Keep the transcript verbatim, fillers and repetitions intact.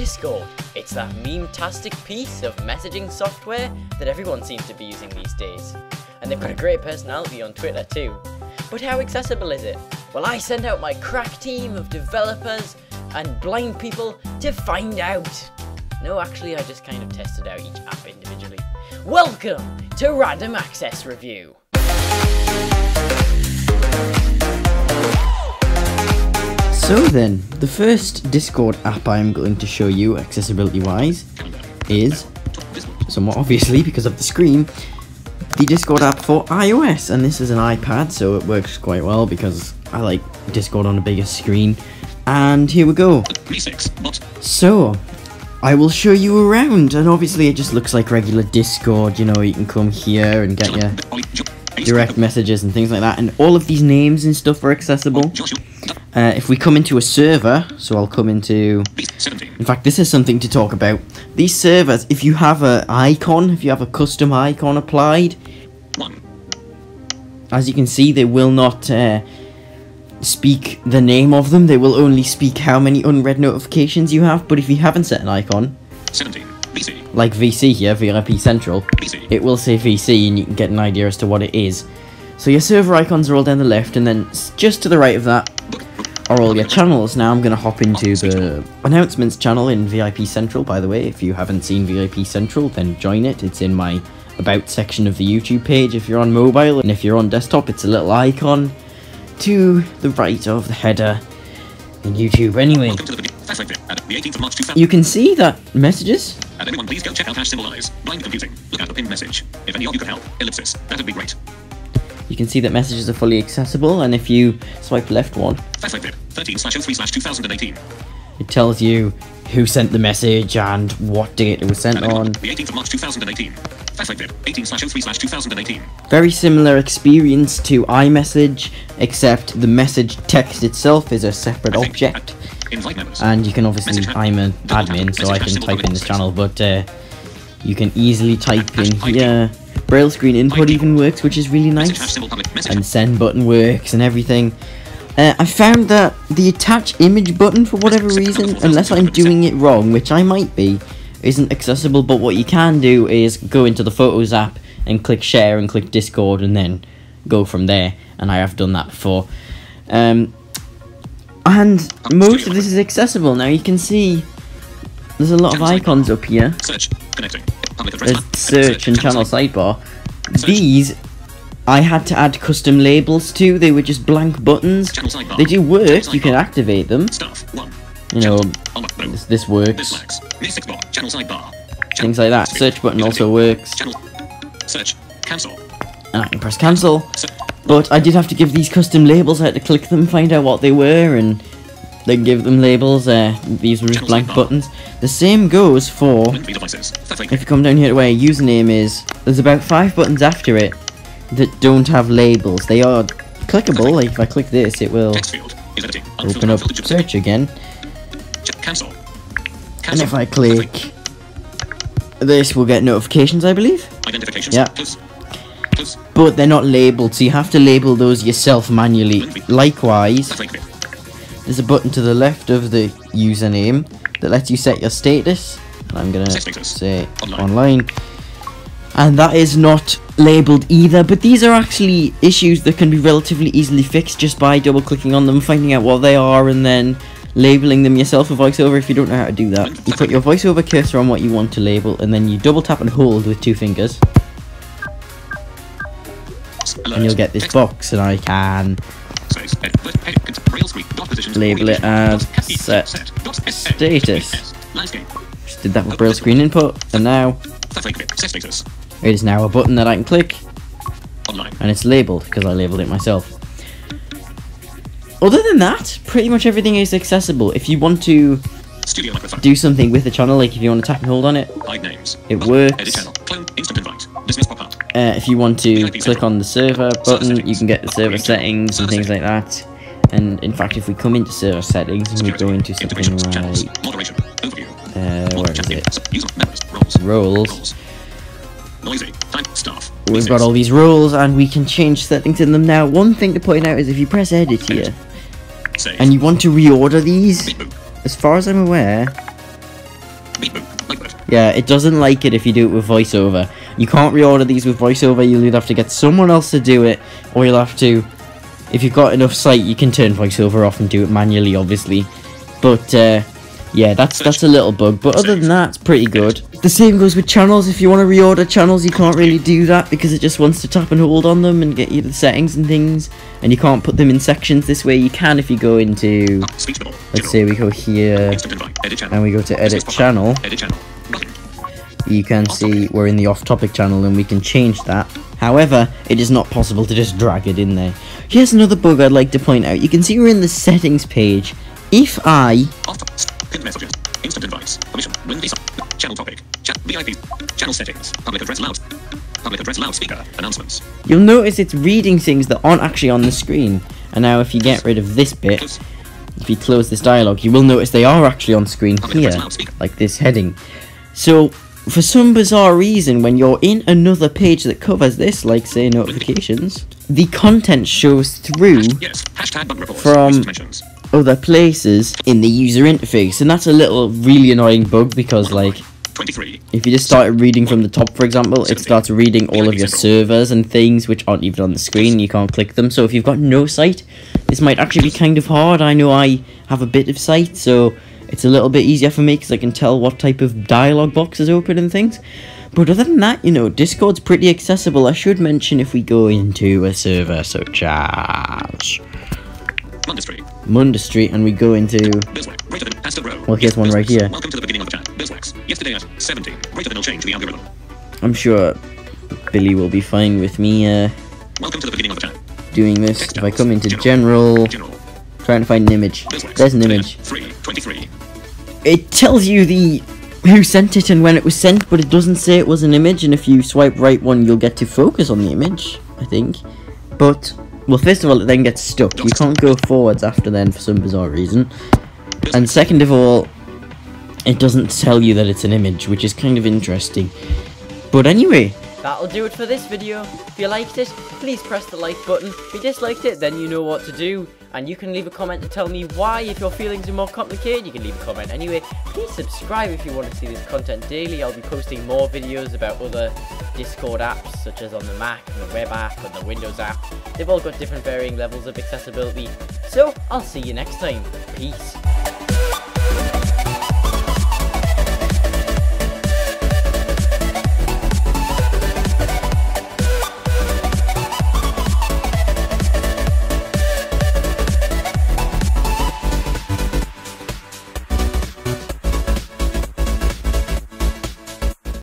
Discord. It's that meme-tastic piece of messaging software that everyone seems to be using these days. And they've got a great personality on Twitter too. But how accessible is it? Well, I sent out my crack team of developers and blind people to find out. No, actually, I just kind of tested out each app individually. Welcome to Random Access Review. So then, the first Discord app I am going to show you, accessibility-wise, is, somewhat obviously because of the screen, the Discord app for iOS, and this is an iPad, so it works quite well because I like Discord on a bigger screen. And here we go. So, I will show you around, and obviously it just looks like regular Discord. You know, you can come here and get your direct messages and things like that, and all of these names and stuff are accessible. Uh, if we come into a server, so I'll come into, in fact this is something to talk about, these servers, if you have an icon, if you have a custom icon applied, as you can see they will not uh, speak the name of them, they will only speak how many unread notifications you have, but if you haven't set an icon, like V C here, V R P Central, it will say V C and you can get an idea as to what it is. So your server icons are all down the left, and then just to the right of that are all your channels. Now I'm going to hop into the announcements channel in V I P Central, by the way. If you haven't seen V I P Central, then join it. It's in my About section of the YouTube page if you're on mobile, and if you're on desktop, it's a little icon to the right of the header in YouTube anyway. You can see that messages. And everyone please go check out hash Symbolize. Blind computing. Look at the pinned message. If any of you could help, ellipsis, that'd be great. You can see that messages are fully accessible, and if you swipe left one, thirteen slash oh three slash two thousand eighteen, it tells you who sent the message and what date it was sent on. The eighteenth of March two thousand eighteen. eighteen slash oh three slash two thousand eighteen. Very similar experience to iMessage, except the message text itself is a separate object. And you can obviously, I'm an admin, so I can type in this channel, but uh, you can easily type in here. Braille screen input even works, which is really nice, and send button works and everything. Uh, I found that the attach image button, for whatever reason, unless I'm doing it wrong, which I might be, isn't accessible, but what you can do is go into the Photos app and click share and click Discord and then go from there, and I have done that before. Um, and most of this is accessible. Now you can see there's a lot of icons up here. There's search and channel sidebar. These I had to add custom labels to. They were just blank buttons. They do work, you can activate them. You know, this, this works. Things like that. Search button also works. And I can press cancel. But I did have to give these custom labels. I had to click them, find out what they were, and then give them labels. Uh, these were just blank buttons. The same goes for, if you come down here to where your username is, there's about five buttons after it that don't have labels. They are clickable, like if I click this, it will open up search again. And if I click this, we'll get notifications, I believe. Yeah. But they're not labeled, so you have to label those yourself manually. Likewise, there's a button to the left of the username that lets you set your status. I'm gonna say online. And that is not labelled either, but these are actually issues that can be relatively easily fixed just by double clicking on them, finding out what they are, and then labelling them yourself with VoiceOver if you don't know how to do that. You put your VoiceOver cursor on what you want to label, and then you double tap and hold with two fingers. And you'll get this box, and I can label it as set status. Just did that with Braille screen input, and now it is now a button that I can click, and it's labelled because I labelled it myself. Other than that, pretty much everything is accessible. If you want to do something with the channel, like if you want to tap and hold on it, it works. Uh, if you want to click on the server button, you can get the server settings and things like that. And in fact, if we come into server settings and we go into something like, uh, where is it? Roles. We've got all these rules, and we can change settings in them now. One thing to point out is if you press edit here, and you want to reorder these, as far as I'm aware, Yeah, it doesn't like it if you do it with voiceover. You can't reorder these with voiceover. You'll either have to get someone else to do it, or you'll have to, if you've got enough sight, you can turn voiceover off and do it manually, obviously. But, uh, yeah, that's that's a little bug. But other than that, it's pretty good. The same goes with channels. If you want to reorder channels, you can't really do that because it just wants to tap and hold on them and get you the settings and things. And you can't put them in sections this way. You can if you go into, let's say we go here, and we go to edit channel. You can see we're in the off-topic channel and we can change that. However, it is not possible to just drag it in there. Here's another bug I'd like to point out. You can see we're in the settings page. If I... Pinned messages, instant advice, permission, win visa, channel topic, chat, V I P, channel settings, public address loud, public address loudspeaker, announcements. You'll notice it's reading things that aren't actually on the screen. And now if you get rid of this bit, close. If you close this dialogue, you will notice they are actually on screen public here, like this heading. So, for some bizarre reason, when you're in another page that covers this, like, say, notifications, the content shows through yes. from... other places in the user interface, and that's a little really annoying bug because, like, if you just started reading from the top, for example, it starts reading all of your servers and things which aren't even on the screen. You can't click them, so if you've got no sight, this might actually be kind of hard. I know I have a bit of sight, so it's a little bit easier for me because I can tell what type of dialogue box is open and things. But other than that, you know, Discord's pretty accessible. I should mention if we go into a server such as Monday Street. Monday Street, and we go into. Well, here's one right here. Welcome to the beginning of the chat. Bizwax. Yesterday at seventy. Greater than will change the algorithm. I'm sure Billy will be fine with me. Uh, Welcome to the beginning of the chat. Doing this. If I come into general, general, trying to find an image. There's an image. three twenty-three. It tells you the who sent it and when it was sent, but it doesn't say it was an image. And if you swipe right one, you'll get to focus on the image, I think. But. Well, first of all, it then gets stuck. You can't go forwards after then for some bizarre reason. And second of all, it doesn't tell you that it's an image, which is kind of interesting. But anyway, that'll do it for this video. If you liked it, please press the like button. If you disliked it, then you know what to do. And you can leave a comment to tell me why. If your feelings are more complicated, you can leave a comment anyway. Please subscribe if you want to see this content daily. I'll be posting more videos about other Discord apps, such as on the Mac, and the web app, and the Windows app. They've all got different varying levels of accessibility. So, I'll see you next time. Peace.